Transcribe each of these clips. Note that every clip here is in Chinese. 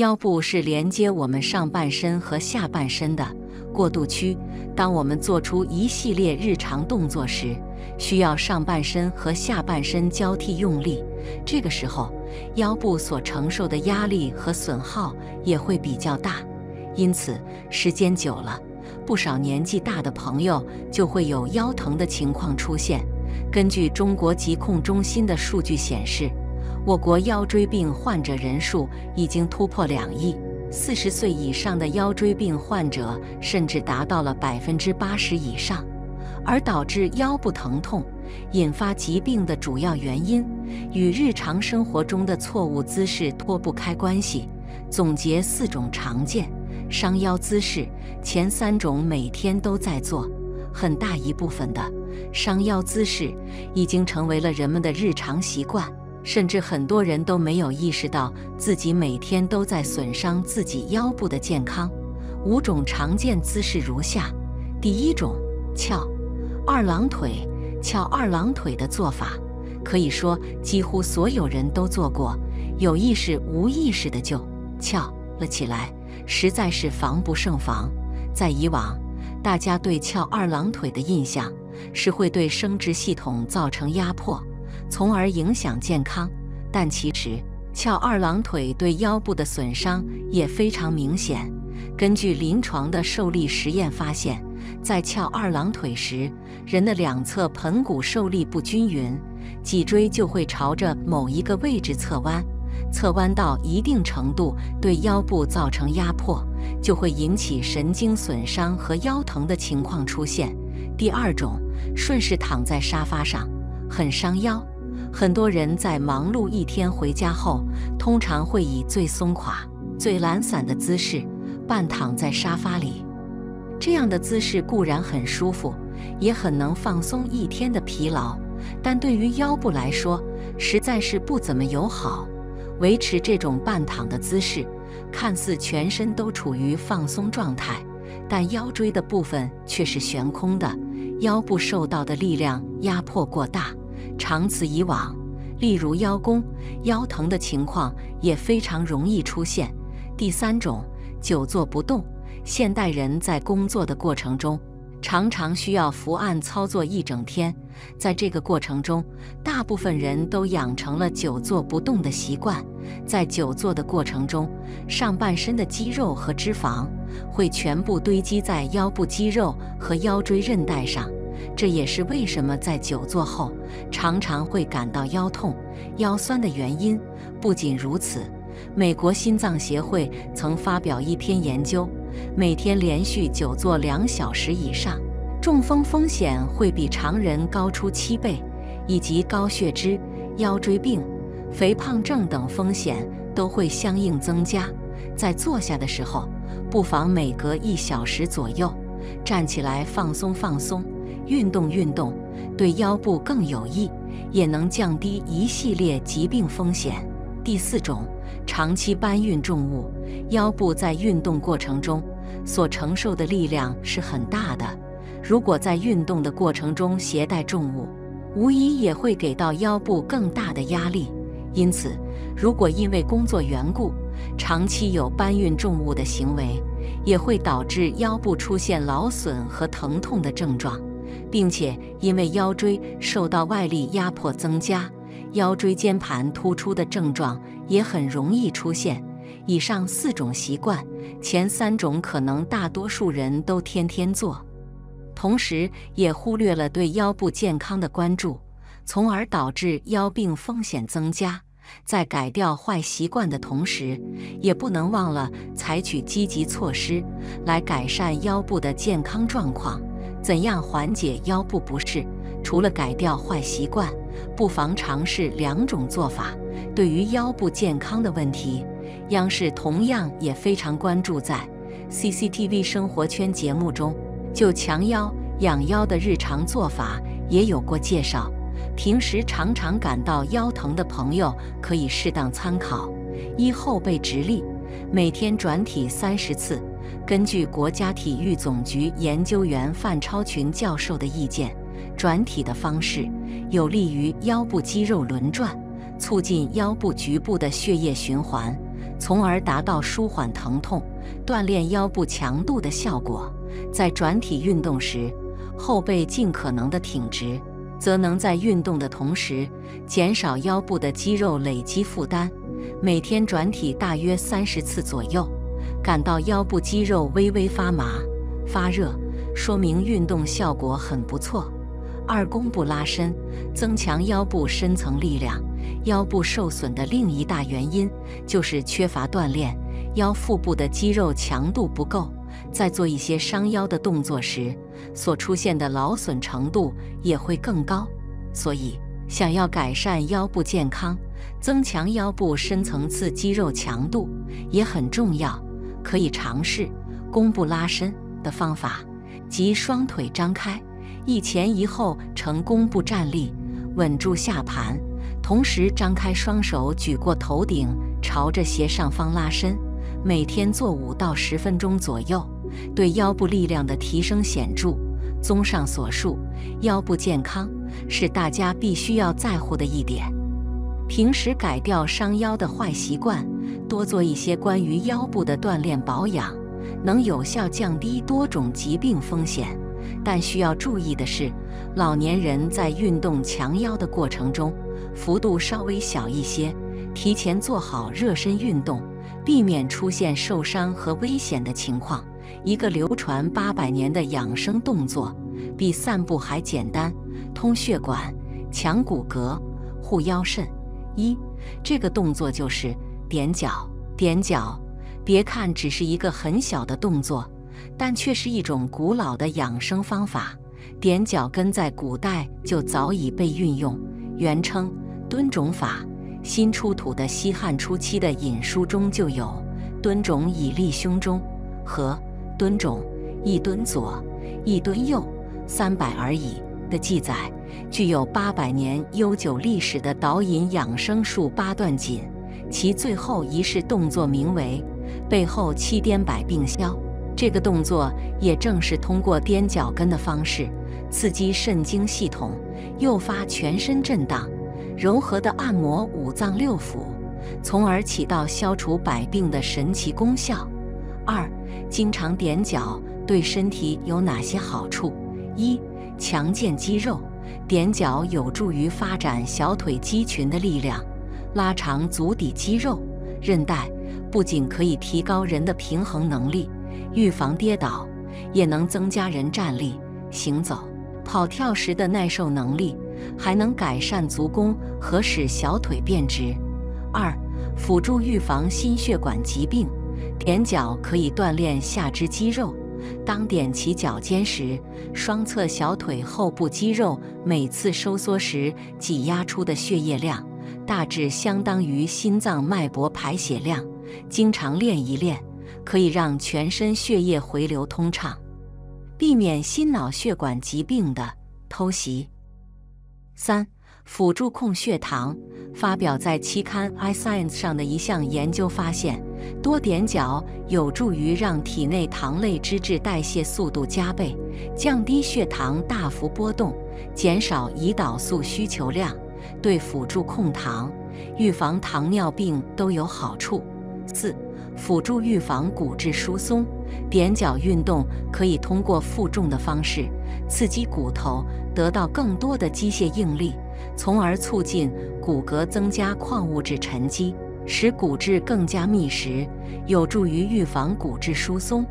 腰部是连接我们上半身和下半身的过渡区。当我们做出一系列日常动作时，需要上半身和下半身交替用力。这个时候，腰部所承受的压力和损耗也会比较大。因此，时间久了，不少年纪大的朋友就会有腰疼的情况出现。根据中国疾控中心的数据显示，我国腰椎病患者人数已经突破2亿，40岁以上的腰椎病患者甚至达到了80%以上。而导致腰部疼痛、引发疾病的主要原因，与日常生活中的错误姿势脱不开关系。总结4种常见伤腰姿势，前3种每天都在做，很大一部分的伤腰姿势已经成为了人们的日常习惯。甚至很多人都没有意识到自己每天都在损伤自己腰部的健康。5种常见姿势如下：第1种，翘二郎腿。翘二郎腿的做法，可以说几乎所有人都做过，有意识无意识的就翘了起来，实在是防不胜防。在以往，大家对翘二郎腿的印象是会对生殖系统造成压迫，从而影响健康，但其实翘二郎腿对腰部的损伤也非常明显。根据临床的受力实验发现，在翘二郎腿时，人的两侧盆骨受力不均匀，脊椎就会朝着某一个位置侧弯，侧弯到一定程度对腰部造成压迫，就会引起神经损伤和腰疼的情况出现。第2种，顺势躺在沙发上，很伤腰。很多人在忙碌一天回家后，通常会以最松垮、最懒散的姿势半躺在沙发里。这样的姿势固然很舒服，也很能放松一天的疲劳，但对于腰部来说实在是不怎么友好。维持这种半躺的姿势，看似全身都处于放松状态，但腰椎的部分却是悬空的，腰部受到的力量压迫过大。长此以往，例如腰弓、腰疼的情况也非常容易出现。第3种，久坐不动。现代人在工作的过程中，常常需要伏案操作一整天，在这个过程中，大部分人都养成了久坐不动的习惯。在久坐的过程中，上半身的肌肉和脂肪会全部堆积在腰部肌肉和腰椎韧带上，这也是为什么在久坐后常常会感到腰痛、腰酸的原因。不仅如此，美国心脏协会曾发表一篇研究，每天连续久坐2小时以上，中风风险会比常人高出7倍，以及高血脂、腰椎病、肥胖症等风险都会相应增加。在坐下的时候，不妨每隔1小时左右站起来放松放松，运动运动，对腰部更有益，也能降低一系列疾病风险。第4种，长期搬运重物。腰部在运动过程中所承受的力量是很大的，如果在运动的过程中携带重物，无疑也会给到腰部更大的压力。因此，如果因为工作缘故长期有搬运重物的行为，也会导致腰部出现劳损和疼痛的症状，并且因为腰椎受到外力压迫增加，腰椎间盘突出的症状也很容易出现。以上4种习惯，前3种可能大多数人都天天做，同时也忽略了对腰部健康的关注，从而导致腰病风险增加。在改掉坏习惯的同时，也不能忘了采取积极措施来改善腰部的健康状况。怎样缓解腰部不适？除了改掉坏习惯，不妨尝试2种做法。对于腰部健康的问题，央视同样也非常关注，在 CCTV 生活圈节目中就强腰、养腰的日常做法也有过介绍。平时常常感到腰疼的朋友可以适当参考。1. 后背直立，每天转体30次。根据国家体育总局研究员范超群教授的意见，转体的方式有利于腰部肌肉轮转，促进腰部局部的血液循环，从而达到舒缓疼痛、锻炼腰部强度的效果。在转体运动时，后背尽可能的挺直，则能在运动的同时减少腰部的肌肉累积负担。每天转体大约30次左右，感到腰部肌肉微微发麻、发热，说明运动效果很不错。 2、弓步拉伸，增强腰部深层力量。腰部受损的另一大原因就是缺乏锻炼，腰腹部的肌肉强度不够，在做一些伤腰的动作时，所出现的劳损程度也会更高。所以，想要改善腰部健康，增强腰部深层次肌肉强度也很重要。可以尝试弓步拉伸的方法，即双腿张开。 一前一后呈弓步站立，稳住下盘，同时张开双手举过头顶，朝着斜上方拉伸。每天做5到10分钟左右，对腰部力量的提升显著。综上所述，腰部健康是大家必须要在乎的一点。平时改掉伤腰的坏习惯，多做一些关于腰部的锻炼保养，能有效降低多种疾病风险。 但需要注意的是，老年人在运动强腰的过程中，幅度稍微小一些，提前做好热身运动，避免出现受伤和危险的情况。一个流传800年的养生动作，比散步还简单，通血管、强骨骼、护腰肾。这个动作就是踮脚。踮脚，别看只是一个很小的动作。 但却是一种古老的养生方法。踮脚跟在古代就早已被运用，原称蹲踵法。新出土的西汉初期的引书中就有“蹲踵以立胸中”和“蹲踵一蹲左，一蹲右，300而已”的记载。具有800年悠久历史的导引养生术八段锦，其最后一式动作名为“背后七颠百病消”。 这个动作也正是通过踮脚跟的方式，刺激肾经系统，诱发全身震荡，柔和地按摩5脏6腑，从而起到消除百病的神奇功效。经常踮脚对身体有哪些好处？强健肌肉，踮脚有助于发展小腿肌群的力量，拉长足底肌肉、韧带，不仅可以提高人的平衡能力。 预防跌倒，也能增加人站立、行走、跑跳时的耐受能力，还能改善足弓和使小腿变直。辅助预防心血管疾病，踮脚可以锻炼下肢肌肉。当踮起脚尖时，双侧小腿后部肌肉每次收缩时挤压出的血液量，大致相当于心脏脉搏排血量。经常练一练。 可以让全身血液回流通畅，避免心脑血管疾病的偷袭。辅助控血糖。发表在期刊《iScience》上的一项研究发现，多踮脚有助于让体内糖类脂质代谢速度加倍，降低血糖大幅波动，减少胰岛素需求量，对辅助控糖、预防糖尿病都有好处。辅助预防骨质疏松，踮脚运动可以通过负重的方式刺激骨头，得到更多的机械应力，从而促进骨骼增加矿物质沉积，使骨质更加密实，有助于预防骨质疏松。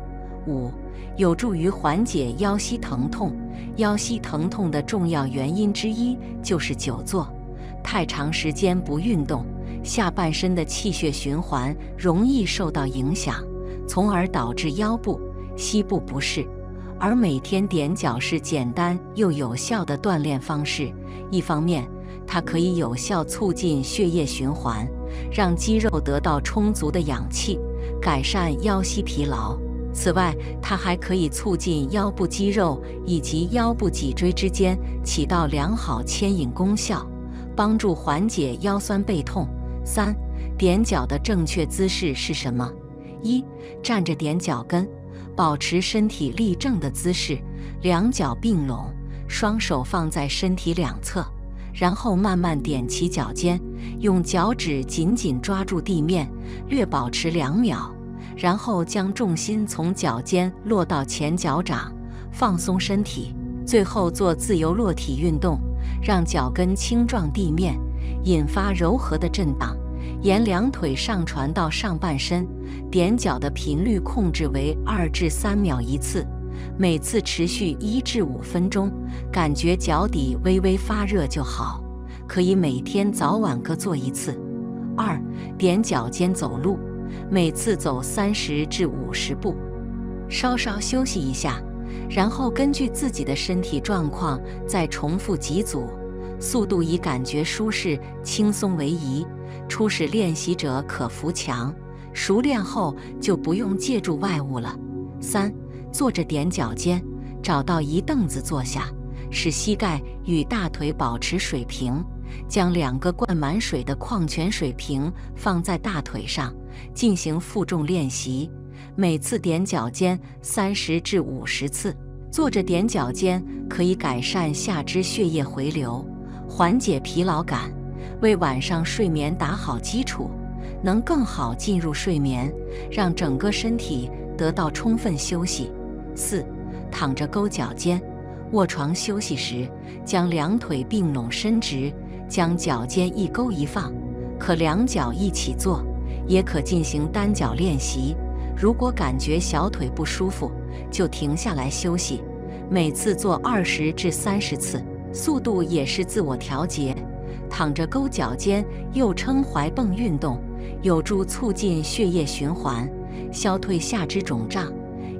有助于缓解腰膝疼痛。腰膝疼痛的重要原因之一就是久坐，太长时间不运动。 下半身的气血循环容易受到影响，从而导致腰部、膝部不适。而每天踮脚是简单又有效的锻炼方式。一方面，它可以有效促进血液循环，让肌肉得到充足的氧气，改善腰膝疲劳。此外，它还可以促进腰部肌肉以及腰部脊椎之间起到良好牵引功效，帮助缓解腰酸背痛。 踮脚的正确姿势是什么？站着踮脚跟，保持身体立正的姿势，两脚并拢，双手放在身体两侧，然后慢慢踮起脚尖，用脚趾紧紧抓住地面，略保持2秒，然后将重心从脚尖落到前脚掌，放松身体。最后做自由落体运动，让脚跟轻撞地面，引发柔和的震荡，沿两腿上传到上半身。点脚的频率控制为2至3秒一次。 每次持续1至5分钟，感觉脚底微微发热就好，可以每天早晚各做一次。2. 踮脚尖走路，每次走30至50步，稍稍休息一下，然后根据自己的身体状况再重复几组，速度以感觉舒适、轻松为宜。初始练习者可扶墙，熟练后就不用借助外物了。3. 坐着踮脚尖，找到一凳子坐下，使膝盖与大腿保持水平。将2个灌满水的矿泉水瓶放在大腿上，进行负重练习。每次踮脚尖30至50次。坐着踮脚尖可以改善下肢血液回流，缓解疲劳感，为晚上睡眠打好基础，能更好进入睡眠，让整个身体 得到充分休息。4. 躺着勾脚尖，卧床休息时，将2腿并拢伸直，将脚尖一勾一放，可2脚一起做，也可进行单脚练习。如果感觉小腿不舒服，就停下来休息。每次做20至30次，速度也是自我调节。躺着勾脚尖，又称踝泵运动，有助促进血液循环， 消退下肢肿胀，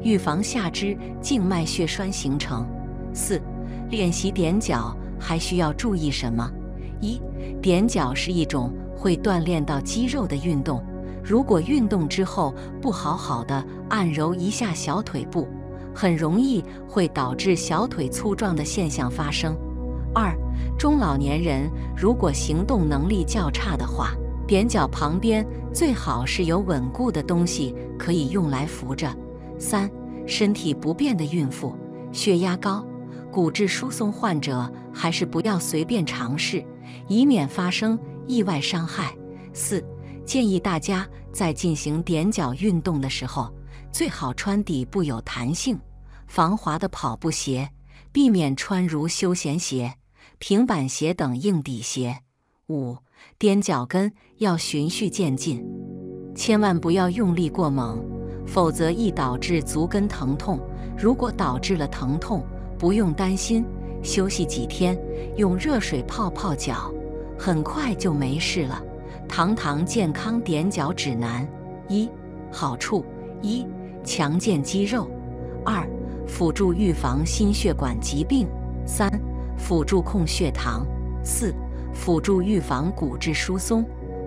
预防下肢静脉血栓形成。4. 练习踮脚还需要注意什么？1. 踮脚是一种会锻炼到肌肉的运动，如果运动之后不好好的按揉一下小腿部，很容易会导致小腿粗壮的现象发生。2. 中老年人如果行动能力较差的话， 踮脚旁边最好是有稳固的东西可以用来扶着。3. 身体不便的孕妇、血压高、骨质疏松患者还是不要随便尝试，以免发生意外伤害。4. 建议大家在进行踮脚运动的时候，最好穿底部有弹性、防滑的跑步鞋，避免穿如休闲鞋、平板鞋等硬底鞋。 5. 踮脚跟要循序渐进，千万不要用力过猛，否则易导致足跟疼痛。如果导致了疼痛，不用担心，休息几天，用热水泡泡脚，很快就没事了。堂堂健康踮脚指南： 1. 好处： 1. 强健肌肉； 2. 辅助预防心血管疾病； 3. 辅助控血糖； 4. 辅助预防骨质疏松。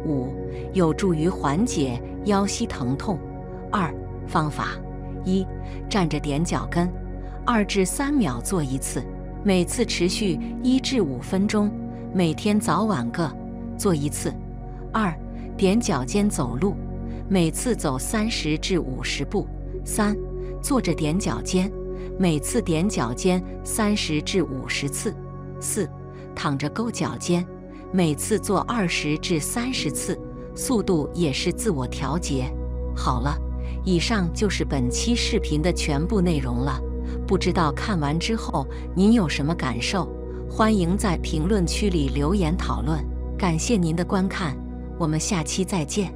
5. 有助于缓解腰膝疼痛。方法： 1. 站着踮脚跟，2至3秒做一次，每次持续1至5分钟，每天早晚各做一次。 2. 踮脚尖走路，每次走30至50步。 3. 坐着踮脚尖，每次踮脚尖30至50次。 4. 躺着勾脚尖， 每次做20至30次，速度也是自我调节。好了，以上就是本期视频的全部内容了。不知道看完之后您有什么感受？欢迎在评论区里留言讨论。感谢您的观看，我们下期再见。